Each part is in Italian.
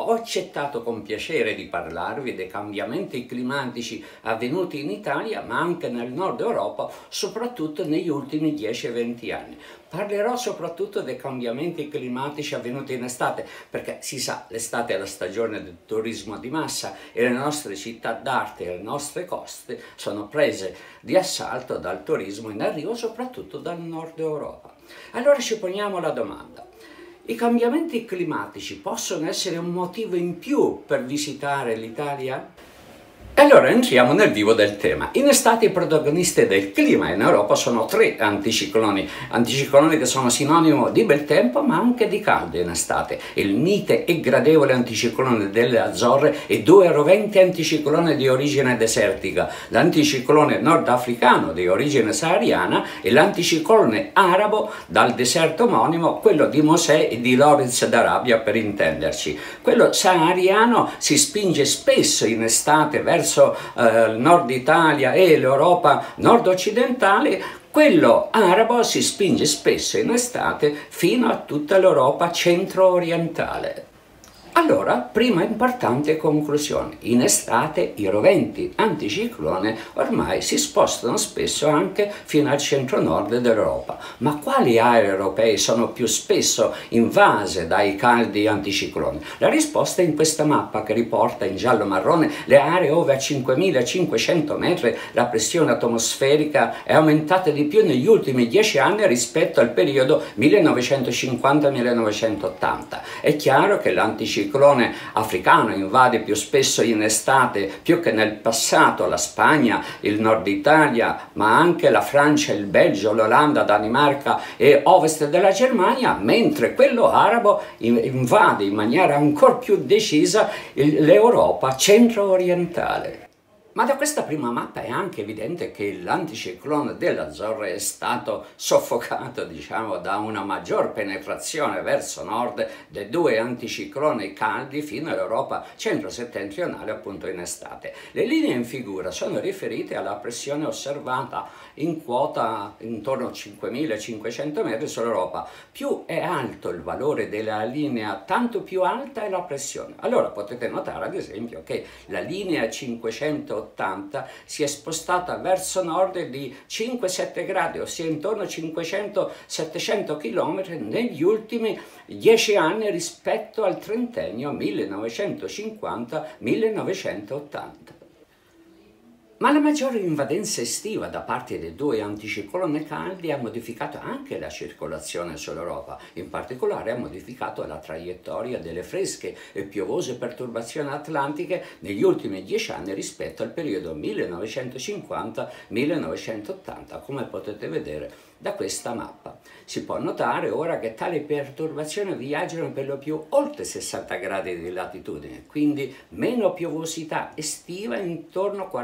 Ho accettato con piacere di parlarvi dei cambiamenti climatici avvenuti in Italia, ma anche nel nord Europa, soprattutto negli ultimi 10-20 anni. Parlerò soprattutto dei cambiamenti climatici avvenuti in estate, perché si sa, l'estate è la stagione del turismo di massa e le nostre città d'arte e le nostre coste sono prese di assalto dal turismo in arrivo, soprattutto dal nord Europa. Allora ci poniamo la domanda: i cambiamenti climatici possono essere un motivo in più per visitare l'Italia? E allora entriamo nel vivo del tema. In estate i protagonisti del clima in Europa sono tre anticicloni che sono sinonimo di bel tempo ma anche di caldo in estate. Il mite e gradevole anticiclone delle Azzorre e due roventi anticicloni di origine desertica, l'anticiclone nordafricano di origine sahariana e l'anticiclone arabo dal deserto omonimo, quello di Mosè e di Lorenz d'Arabia per intenderci. Quello sahariano si spinge spesso in estate verso il nord Italia e l'Europa nord-occidentale. Quello arabo si spinge spesso in estate fino a tutta l'Europa centro-orientale. Allora, prima importante conclusione: in estate i roventi anticiclone ormai si spostano spesso anche fino al centro-nord dell'Europa. Ma quali aree europee sono più spesso invase dai caldi anticicloni? La risposta è in questa mappa che riporta in giallo-marrone le aree ove a 5.500 metri la pressione atmosferica è aumentata di più negli ultimi 10 anni rispetto al periodo 1950-1980. È chiaro che l'anticiclone africano invade più spesso in estate, più che nel passato, la Spagna, il nord Italia, ma anche la Francia, il Belgio, l'Olanda, Danimarca e ovest della Germania, mentre quello arabo invade in maniera ancora più decisa l'Europa centro-orientale. Ma da questa prima mappa è anche evidente che l'anticiclone delle Azzorre è stato soffocato, da una maggior penetrazione verso nord dei due anticicloni caldi fino all'Europa centro-settentrionale, appunto in estate. Le linee in figura sono riferite alla pressione osservata in quota intorno a 5.500 metri sull'Europa. Più è alto il valore della linea, tanto più alta è la pressione. Allora potete notare, ad esempio, che la linea 580 si è spostata verso nord di 5-7 gradi, ossia intorno a 500-700 km negli ultimi 10 anni rispetto al trentennio 1950-1980. Ma la maggiore invadenza estiva da parte dei due anticicloni caldi ha modificato anche la circolazione sull'Europa, in particolare ha modificato la traiettoria delle fresche e piovose perturbazioni atlantiche negli ultimi 10 anni rispetto al periodo 1950-1980, come potete vedere da questa mappa. Si può notare ora che tali perturbazioni viaggiano per lo più oltre 60 gradi di latitudine, quindi meno piovosità estiva intorno a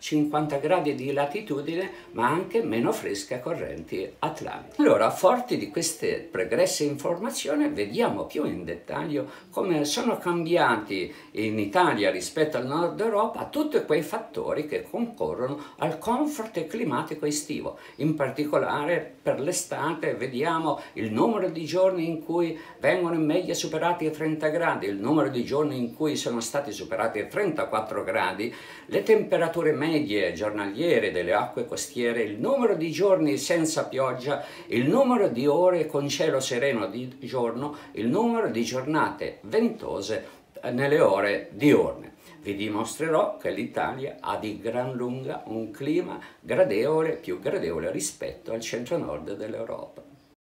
40-50 gradi di latitudine, ma anche meno fresche correnti atlantiche. Allora, forti di queste pregresse informazioni, vediamo più in dettaglio come sono cambiati in Italia rispetto al nord Europa tutti quei fattori che concorrono al comfort climatico estivo. In particolare per l'estate vediamo il numero di giorni in cui vengono in media superati i 30 gradi, il numero di giorni in cui sono stati superati i 34 gradi, le temperature medie giornaliere delle acque costiere, il numero di giorni senza pioggia, il numero di ore con cielo sereno di giorno, il numero di giornate ventose nelle ore diurne. Vi dimostrerò che l'Italia ha di gran lunga un clima gradevole, più gradevole rispetto al centro-nord dell'Europa.